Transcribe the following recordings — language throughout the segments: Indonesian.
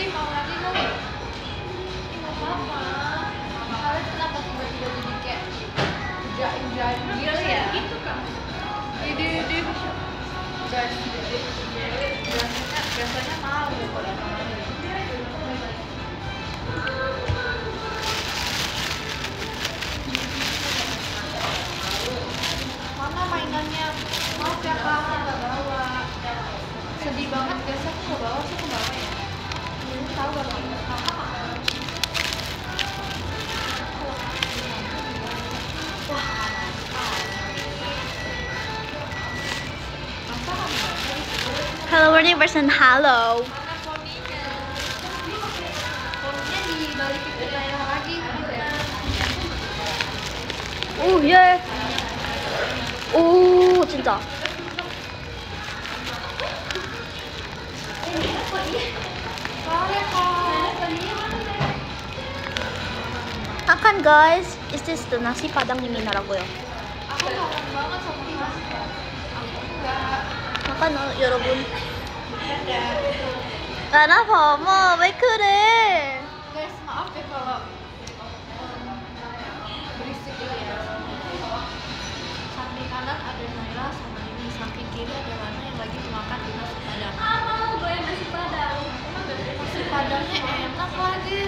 Lili mau lagi dong. Ini mau apa? Kalian kenapa tiba-tiba jadi kayak judge gitu ya? Gitu kan? Dia bisa judge biasanya malu kok datang. Mana mainannya? Mau siapa? Nggak bawa. Sedih banget guys, aku nggak bawa sih, bawa ya. Tahu gak ini apa? Hello, morning person. Halo. Yeah. Cinta. Makan guys, is this the nasi padang ini narago ya? Aku kangen banget sama nasi padang. Aku enggak. Makan oh, yorobun. Lana pomo, baik deh. Guys, maaf ya kalau berisik ya. Samping kanan ada Naila sama ini, samping kiri ada Lana yang lagi makan di nasi padang. Mau gue nasi padang. Nasi padangnya enak lagi.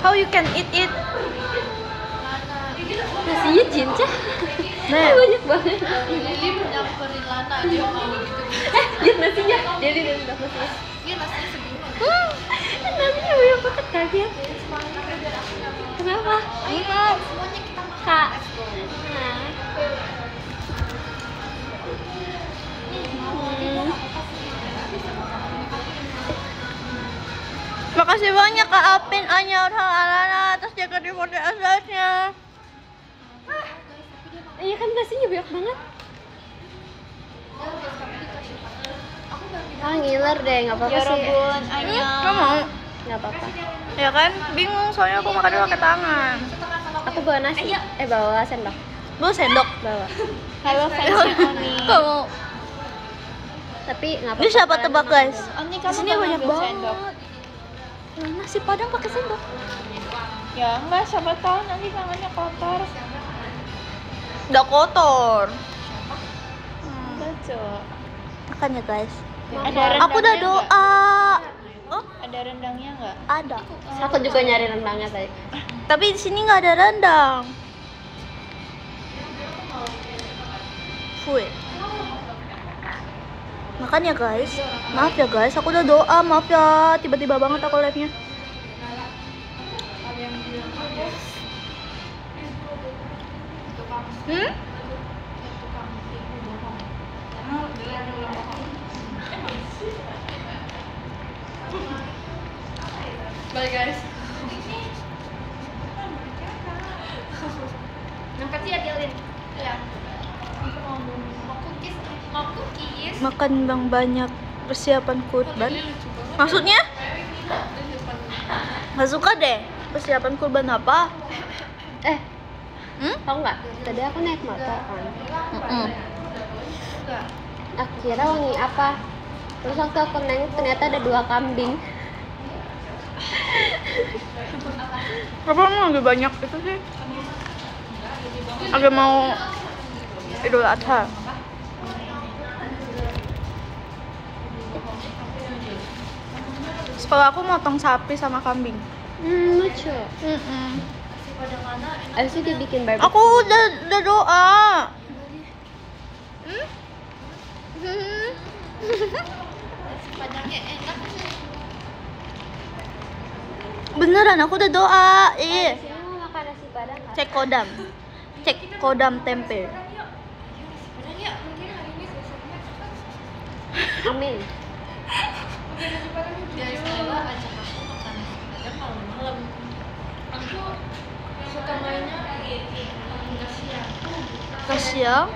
How you can eat it? Nasinya cinca. Banyak banget. Lili menyamperin Lana, dia mau gitu. Lihat nasinya. Dia dapat nasinya. Dia nasinya segini. Nasinya banyak banget tadi. Kenapa? Ayo, semuanya kita makan. Kak. Makasih banyak Kak Alpin, Anya, Orhal, Alana atas jaga di foto asasnya. Iya kan nasinya banyak banget. Ngiler deh, nggak apa-apa sih. Yorobun, Anya. Kamu mau? Nggak apa-apa. Ya kan, bingung soalnya aku makannya pakai tangan. Aku bawa nasi. Bawa sendok. Bawa sendok. Bawa. Hello fancy Oni. Kamu. Tapi nggak apa-apa. Ini siapa tebak guys? Di sini banyak banget. Nasi padang pakai sendok. Ya enggak, siapa tahu nanti tangannya kotor. Udah kotor. Bacok. Makan ya guys. Aku udah doa. Oh, ada rendangnya nggak? Ada. Aku juga nyari rendangnya tadi. Tapi di sini nggak ada rendang. Fui. Makan ya guys, maaf ya guys, aku udah doa, maaf ya tiba-tiba banget aku live-nya. Bye guys. Makasih ya Dilin. Ya. Mau cookies. Makan bang banyak, persiapan kurban. Maksudnya? Nggak suka deh. Persiapan kurban apa? Tahu nggak? Tadi aku naik motor kan. Aku kira wangi apa? Terus waktu aku nanya ternyata ada 2 kambing. Kenapa lebih banyak itu sih? Agak mau Idul Adha. Sekolah aku motong sapi sama kambing. Lucu. Abis itu dibikin barbecue. Aku udah doa. Padangnya enak. Beneran aku udah doa. Iya. Cek kodam tempe. Amin. Dari sekolah ajak aku makan ada malam-malam. Aku suka mainnya kasiang.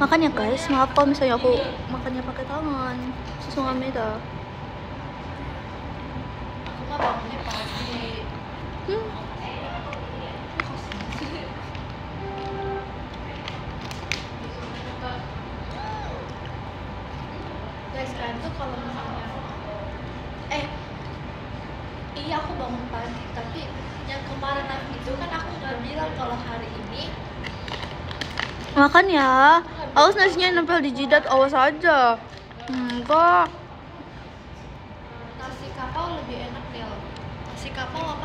Makan ya guys, maaf kalau misalnya aku makannya pakai tangan. Susah beda. Aku mah bangunnya pagi. iya aku bangun pagi, tapi yang kemarin itu kan aku nggak bilang kalau hari ini makan ya. Awas nasinya nempel di jidat, awas aja. Enggak, nasi kapau lebih enak deh. Nasi kapau apa?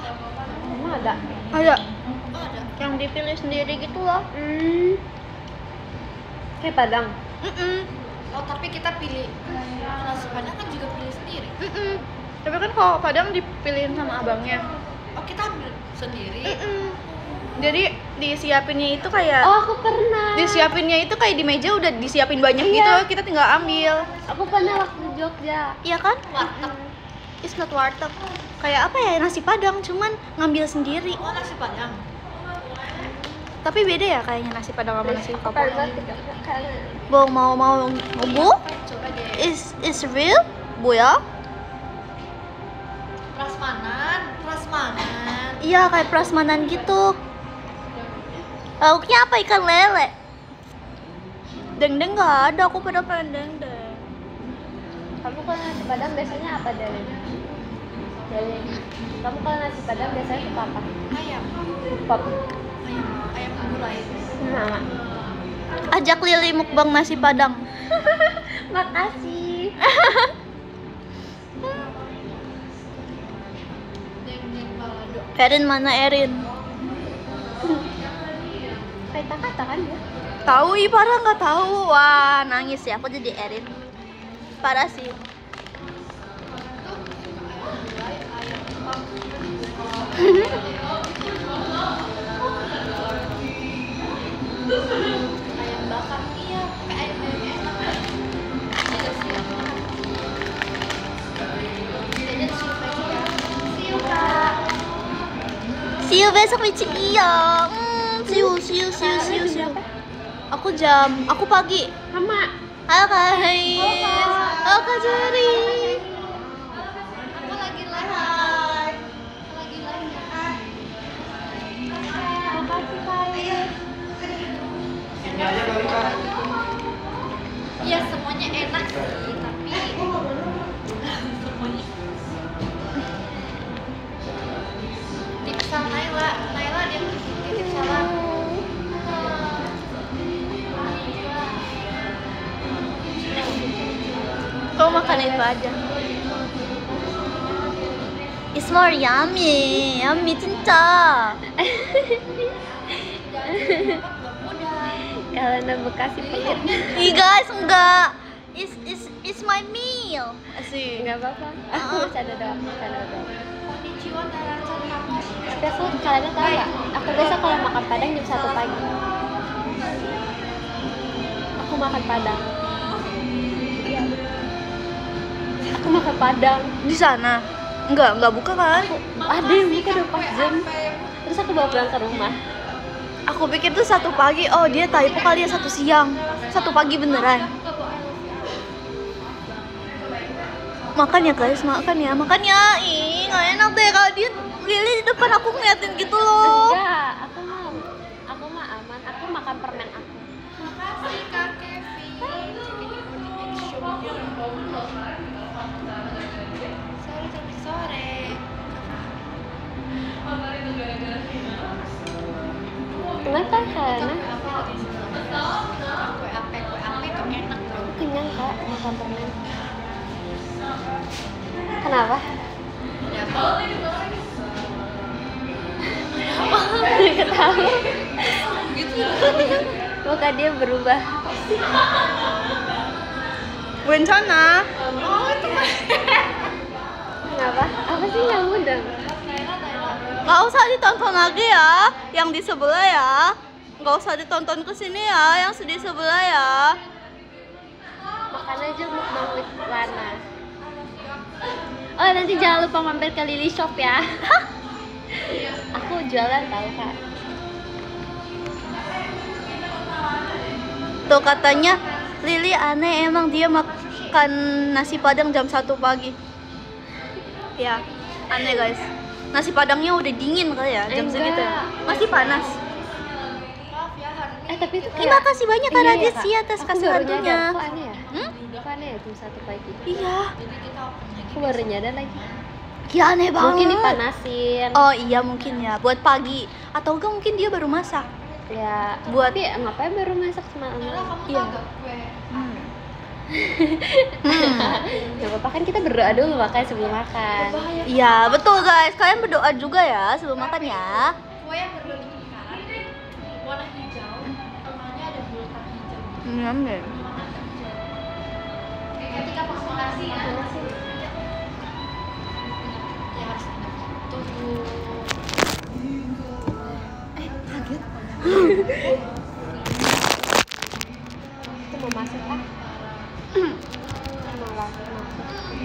Emang ada yang dipilih sendiri gitu loh. Kayak Padang. Oh tapi kita pilih nasi Padang kan juga pilih sendiri. Tapi kan kalau Padang dipilihin sama abangnya. Oh kita ambil sendiri. Jadi disiapinnya itu kayak, oh aku pernah, disiapinnya itu kayak di meja udah disiapin banyak gitu, kita tinggal ambil. Aku pernah waktu di Jogja. Iya kan? Warteg. It's not warteg. Kayak apa ya, nasi Padang cuman ngambil sendiri. Oh nasi Padang. Tapi beda ya kayaknya nasi Padang sama nasi kapau. Bong mau bu? Is real? Bu ya? Prasmanan. Iya kayak prasmanan gitu. Lauknya apa? Ikan lele. Dendeng nggak ada, aku pada pengen dendeng. Kamu kalau nasi Padang biasanya apa dendeng? Kamu kalau nasi Padang biasanya suka apa? Ayam. Pop. Ayam gulai. Nah. Ajak Lili mukbang nasi Padang. Makasih. Erin mana Erin? Peta kata kan dia? Tahu, ih parah nggak tahu. Wah nangis ya, aku jadi Erin. Parah sih. Ayam bakar iya, ayamnya enak. See you besok Michi iya. See you. Aku pagi. Sama. Halo guys. Halo Kak Jari. Aku lagi live. Makasih guys. Iya semuanya enak sih, tapi semuanya. Tipsal Naila dia titip salam. Kau makan itu aja. It's more yummy, yummy cinta. Lana Bekasi pikir. Ih guys, enggak. It's my meal. Asik. Enggak apa-apa. Aku ada doang. Tapi aku kalian tahu enggak? Aku biasa kalau makan Padang jam 1 pagi. Aku makan Padang. Di sana? Enggak buka kan? Ada yang buka udah pas jam. Terus aku bawa pulang ke rumah. Aku pikir tuh 1 pagi, oh dia typo kali ya 1 siang. 1 pagi beneran. Makan ya guys. Ih, gak enak deh kalau dia Lili di depan aku ngeliatin gitu loh. Enggak, aku mah aman, aku makan permen aku. Makasih Kak Kevi. Sore. Kenapa Lana? Kue ape itu enak. Aku kenyang kak, makan permen. Kenapa? Ketawa. Muka dia berubah. Bencana. Oh itu. Kenapa? Apa sih yang mudah? Nggak usah ditonton lagi ya, yang di sebelah ya. Nggak usah ditonton ke sini ya, yang di sebelah ya. Makan aja mukbang with Lana. Oh nanti jangan lupa mampir ke Lili Shop ya. Aku jualan tau kak. Tuh katanya Lili aneh emang dia makan nasi Padang jam 1 pagi. Ya aneh guys. Nasi Padangnya udah dingin kali ya jam segitu. Masih panas. Tapi itu terima kasih banyak Kak Raditya atas kasurannya. Aneh ya? Jam 1 pagi. Iya. Aku baru nyadar lagi. Gila, aneh banget. Mungkin dipanasin. Oh iya mungkin ya, buat pagi. Atau enggak mungkin dia baru masak. Ya, buat dia ngapain baru masak semalam? Iya. Ya apa-apa kan kita berdoa dulu makanya sebelum makan. Iya, betul guys. Kalian berdoa juga ya sebelum makan ya. Kue yang berlebihan, warna hijau, tengahnya ada bulatan hijau. Ngambil. Ketika pas nasi, ya harus tunggu. Kaget. Itu mau masuk ah.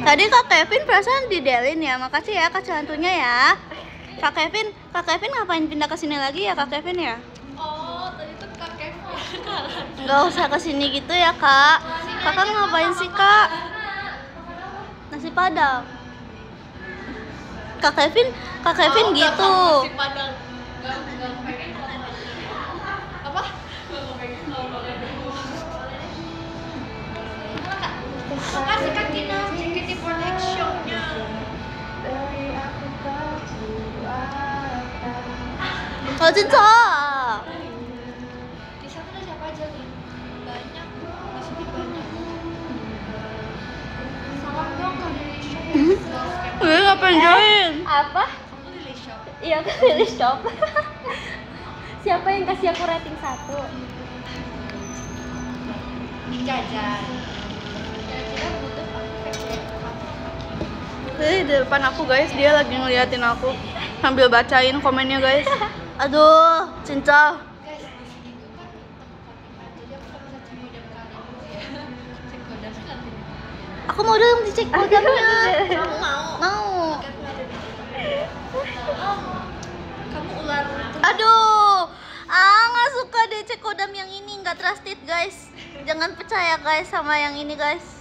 Tadi Kak Kevin perasaan didelin ya, makasih ya Kak Celantunya ya. Kak Kevin ngapain pindah ke sini lagi ya Kak Kevin ya? Oh, tadi tuh Kak Kevin kalah. Gak usah ke sini gitu ya Kak. Kakak ngapain sih Kak? Nasi padang. Kak Kevin oh, gitu. Nasi padang. Gak pengen. Apa? Gak pengen. Makasih Kak Tina, JKT Protection-nya. Oh, cinta. Di sana ada siapa aja nih? Banyak, di sini banyak. Salam dong ke Lily Shop. Lily ngapain join? Apa? Kamu Lily Shop? Iya, aku Lily Shop. Siapa yang kasih aku rating 1? Jajan. Jadi di depan aku guys, dia lagi ngeliatin aku sambil bacain komennya guys. Aduh, cinta. Guys, di sini tuh kan jadi aku bisa cek kodam kalian ya. Cek kodam nanti. Aku mau dong dicek kodamnya. Kamu mau? Mau. Kamu ular. Aduh, nggak suka deh cek kodam yang ini, nggak trusted guys. Jangan percaya guys sama yang ini guys.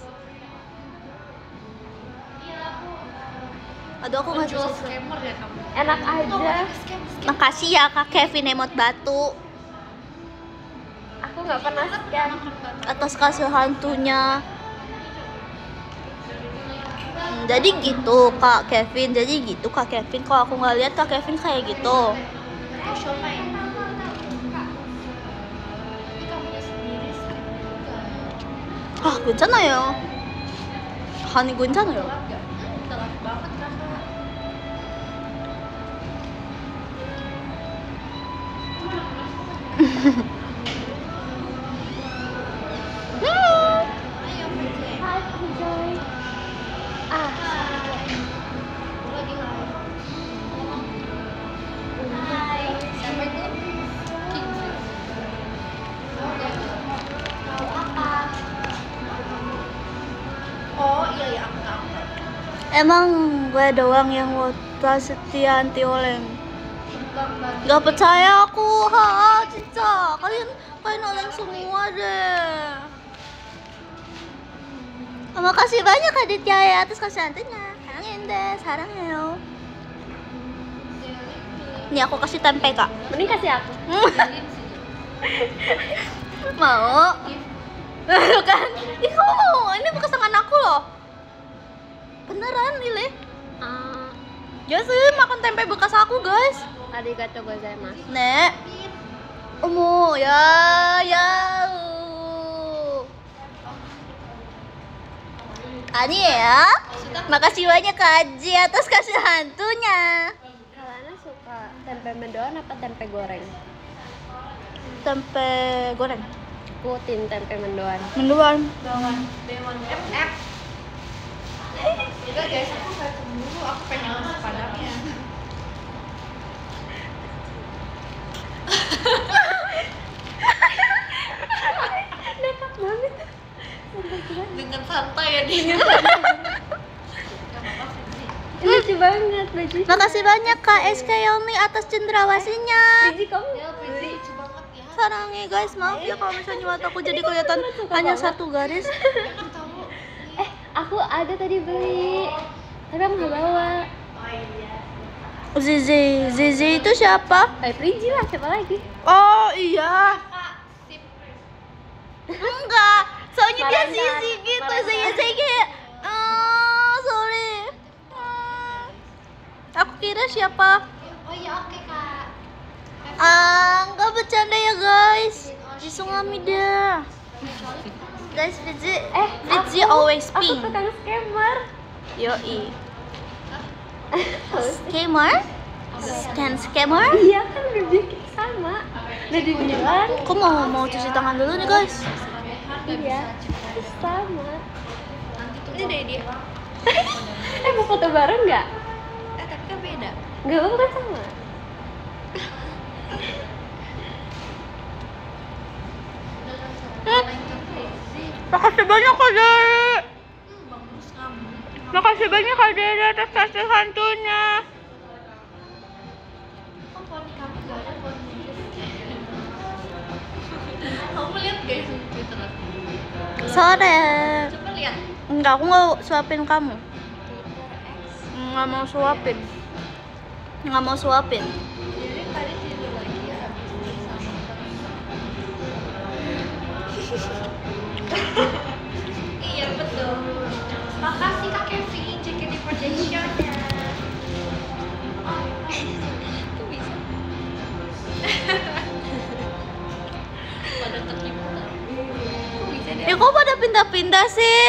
Aduh, aku nggak suka scammer ya kamu. Enak aja. Makasih ya Kak Kevin emot batu. Aku nggak pernah scam. Atas kasus hantunya. Jadi gitu Kak Kevin. Jadi gitu Kak Kevin. Kalau aku nggak lihat Kak Kevin kayak gitu. Ah, guncana ya. Hani guncana ya. Emang gue doang yang wota setia anti oleng. Gak percaya aku, ha, cinta. Kalian oleng semua deh. Makasih banyak Aditya ya atas kasih hantunya. Kangen deh, sarang ya. Nih aku kasih tempe Kak. Mending kasih aku. Mau? Kan? Ih kamu mau? Ini bekas tangan aku loh. Beneran Lili? Ya sih makan tempe bekas aku guys. Arigatou gozaimasu. Nek. Omo ya ya. Ani ya. Makasih banyak Kak Ji atas kasih hantunya. Lana suka tempe mendoan apa tempe goreng? Tempe goreng. Aku tim tempe mendoan. Mendoan. MF. Juga guys, aku kayak cemburu, aku pengen nasi padangnya. Nekat banget. Dengan santai ya dia. Lucu banget, Baji. Makasih banyak Kak SK Yomi atas cendrawasinya. Baji kamu lucu banget ya. Sarangnya guys, maaf ya kalau misalnya mataku jadi kelihatan hanya satu garis. Aku ada tadi beli, tapi aku nggak bawa. Zizi itu siapa? Priji lah, siapa lagi? Oh iya. Enggak, soalnya dia Zizi gitu, Zizi kayak, sorry. Kira siapa? Oh iya, oke Kak. Enggak bercanda ya guys. Jisung amida. Guys, Fiji always pink. Aku tukang scammer. Yoi. Scammer? Scan scammer? Iya kan, bibir kita sama. Udah dibilang. Aku mau cuci tangan dulu nih guys. Iya, sama. Ini dari dia. Mau foto bareng nggak? Tapi kan beda. Nggak apa-apa kan sama. Makasih banyak Kak Dere. Makasih banyak Kak Dere atas kasih hantunya. Kamu lihat guys di Twitter aku. Sore. Coba lihat. Enggak, aku nggak suapin kamu. Nggak mau suapin. Nggak mau suapin. Jadi tadi tidur lagi ya habis bersama teman. Iya betul. Makasih Kak Kevin JKT Foundation-nya. Oh, itu bisa. Pada tertipu. Ya kok pada pindah-pindah sih?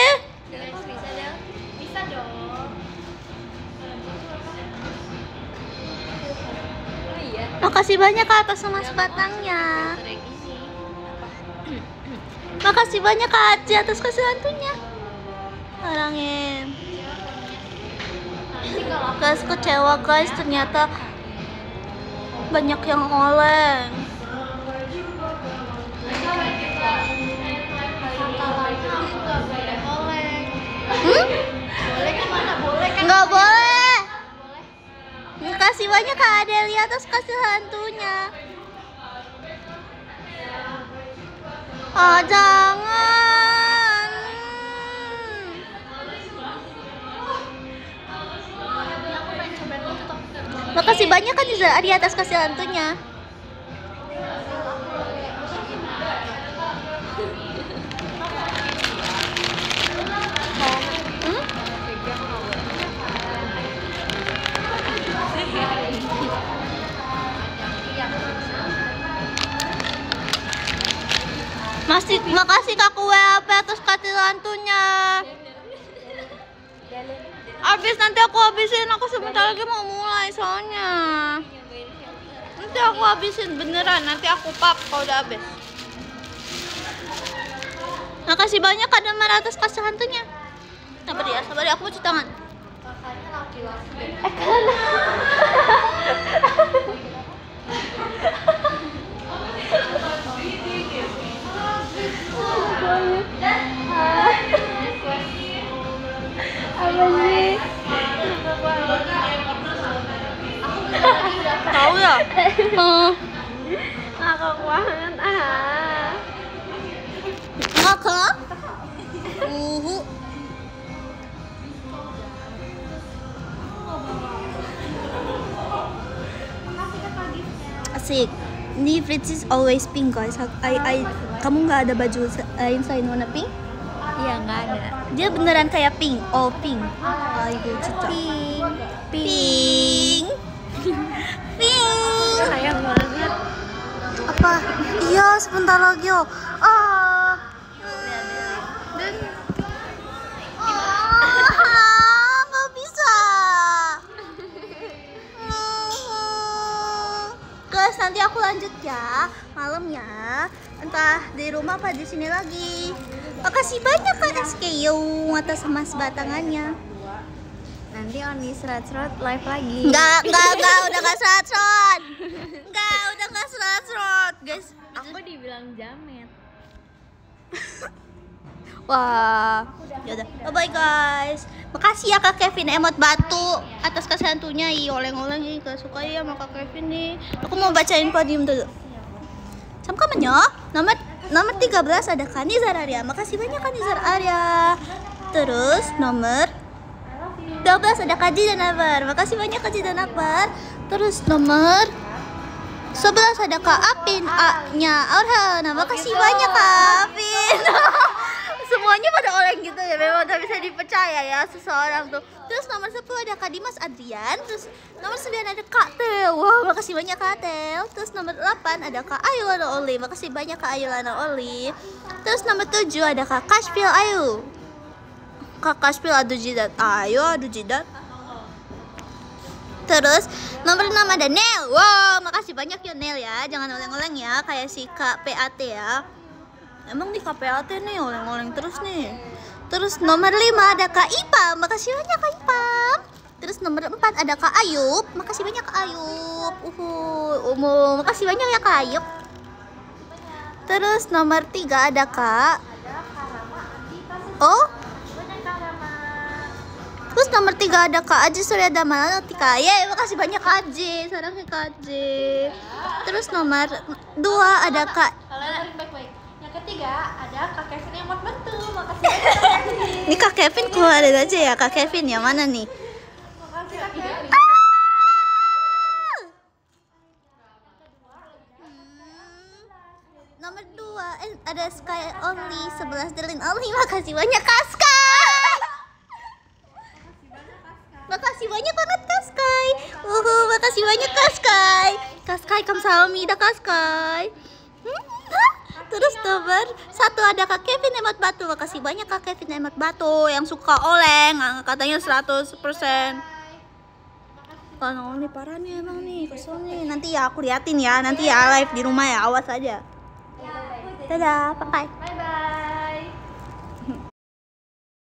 Makasih banyak Kak atas sama sebatangnya. Makasih banyak Kak Aci atas kasih hantunya. Orangin. Guys, kecewa guys, ternyata banyak yang oleng. Boleh kemana? Boleh kan? Nggak boleh. Makasih banyak Kak Adelia atas kasih hantunya. Oh jangan. Makasih banyak Kak Adelia atas kasih hantunya. Masih, makasih Kak WAP atas kasih hantunya. Abis nanti aku habisin, aku sebentar lagi mau mulai soalnya. Nanti aku habisin beneran, nanti aku pap kalau udah habis. Makasih banyak Kak Damar atas kasih hantunya. Sabar ya, aku cuci tangan. Tahu ya? Ngakak banget ah. Ngakak? Asik. Ini Fritz is always pink guys. Kamu nggak ada baju lain selain warna pink? Iya nggak ada. Dia beneran kayak pink. Oh pink. Ayo cita. Pink. Pink. Pink. Sayang banget. Apa? Iya sebentar lagi yo. Ah. Dan. Ah nggak bisa. Guys nanti aku lanjut ya malam ya. Entah di rumah apa di sini lagi. Makasih banyak Kak SKU atas sama sebatangannya. Nanti Oni serat-serat live lagi. Enggak, udah enggak serat-serat. Guys, aku dibilang jamet. Wah, yaudah. Bye guys. Makasih ya Kak Kevin emot batu atas kesantunya. Ih, oleng-oleng nih, gak suka ya sama Kak Kevin nih. Aku mau bacain podium dulu. Sampai menyo, nomor 13 ada Kanizar Arya. Makasih banyak Kanizar Arya. Terus nomor 12 ada Kaji dan Akbar. Makasih banyak Kaji dan Akbar. Terus nomor 11 ada Kak Apin A-nya Aurel. Nah, makasih banyak Kak Apin. Semua semuanya pada oleng gitu ya, memang gak bisa dipercaya ya seseorang tuh. Terus nomor 10 ada Kak Dimas Adrian, terus nomor 9 ada Kak Tel, wow makasih banyak Kak Tel. Terus nomor 8 ada Kak Ayu Lana Oli, makasih banyak Kak Ayu Lana Oli. Terus nomor 7 ada Kak Kashfil Ayu, Kak Kashfil Adu Jidat Ayu Adu Jidat. Terus nomor 6 ada Nel, wow makasih banyak ya Nel ya, jangan oleng-oleng ya kayak si Kak PAT ya. Emang di KPAT nih oleng-oleng terus nih. Terus nomor 5 ada Kak Ipam, makasih banyak Kak Ipam. Terus nomor 4 ada Kak Ayub, makasih banyak Kak Ayub. Makasih banyak ya Kak Ayub. Terus nomor 3 ada Kak Oh terus nomor 3 ada Kak Aji Surya Damala Tika. Yeay, makasih banyak Kak Aji, sarangnya Kak Aji. Terus nomor 2 ada Kak. Yang ketiga ada Kak Kevin yang mau bantu. Makasih banyak. Ini Kak Kevin keluarin aja ya, Kak Kevin yang mana nih? Makasih Kak Kevin. Nomor 2 ada Sky Only 11 Delin Only. Makasih banyak Kak Sky. Makasih banyak banget Kak Sky. Makasih banyak Kak Sky. Kak Sky kamsahamnida Kak Sky. Terus nomor 1 ada Kak Kevin Emat Batu. Makasih banyak Kak Kevin Emat Batu yang suka oleng, katanya 100%. Kalau ini parah nih emang nih, kesel nih. Nanti ya aku liatin ya, nanti ya live di rumah ya, awas aja. Dadah, pakai.